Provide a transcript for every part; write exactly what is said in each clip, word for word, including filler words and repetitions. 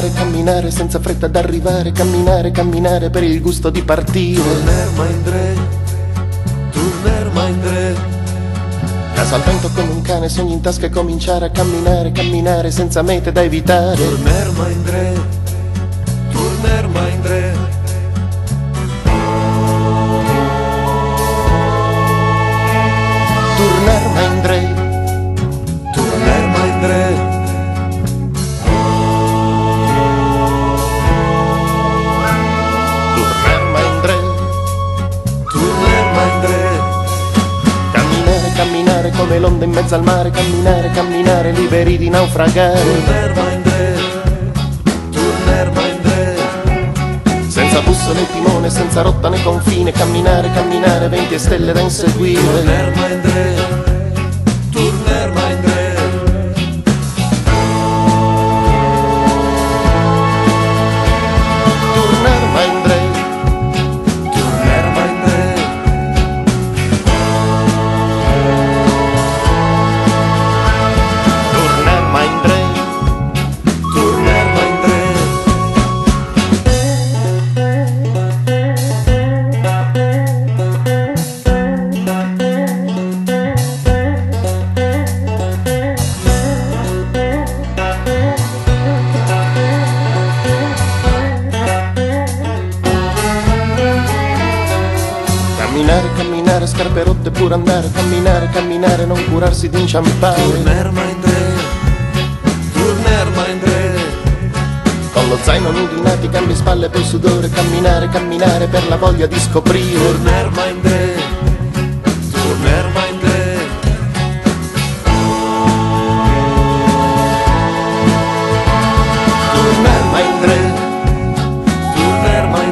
camminare, camminare senza fretta ad arrivare, camminare, camminare per il gusto di partire. Turner, Mindre, Turner, Mindre. Casa al vento come un cane, sogni in tasca e cominciare a camminare, camminare senza mete da evitare. Turner, Mindre, Turner, Mindre. Turner, Mindre, Turner, Mindre. Turner, Mindre, Turner, Mindre. Camminare, camminare come l'onda in mezzo al mare, camminare, camminare liberi di naufragare. Turner, Mindre, Turner, Mindre. Senza bussola né timone, senza rotta né confine, camminare, camminare, venti stelle da inseguire. Turner, Mindre, Turner, Mindre. Turner, Mindre, Turner, Mindre. Turner, Mindre, Turner, Mindre. Camminare, camminare, scarpe rotte pur andare, camminare, camminare, non curarsi di inciampare. Turner, Mindre, Turner, Mindre. Con lo zaino nudi nati, cambi spalle per sudore, camminare, camminare per la voglia di scoprire. Turner, Mindre, Turner, Mindre. Turner, Mindre, Turner, Mindre. Turner, Mindre, Turner, Mindre.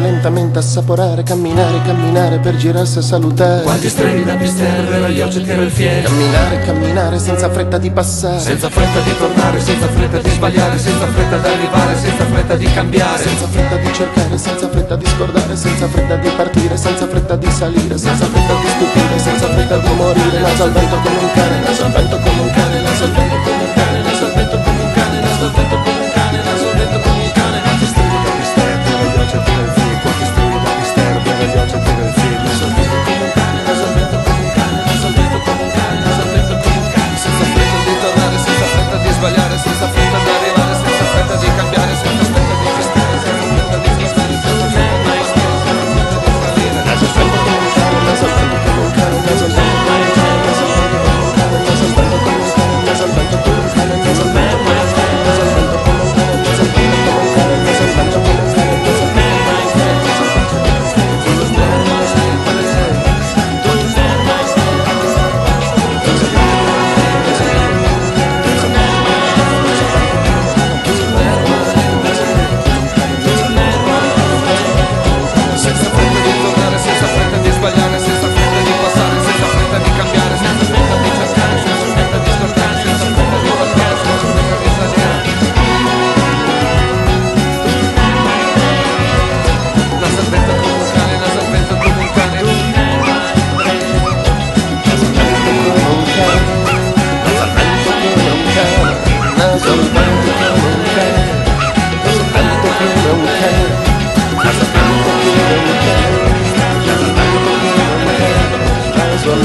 Lentamente assaporare, camminare, camminare per girarsi a salutare. Quante stelle da pisterre, la io cercherò il fiere. Camminare, camminare senza fretta di passare, senza fretta di tornare, senza fretta di sbagliare, senza fretta di arrivare, senza fretta di cambiare, senza fretta di cercare, senza fretta di scordare, senza fretta di partire, senza fretta di salire, senza fretta di stupire, senza fretta di morire. Naso al vento come un cane, naso al vento come un cane, naso al vento come un cane, naso al vento come un cane, naso al vento come un cane, naso al vento come un cane. Quante stelle da pisterre, la io cercherò il fiere.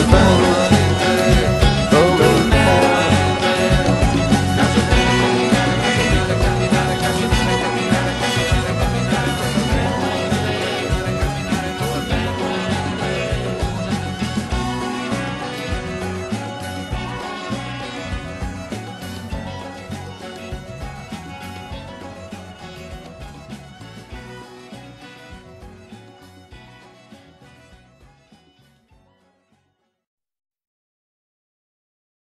Bye.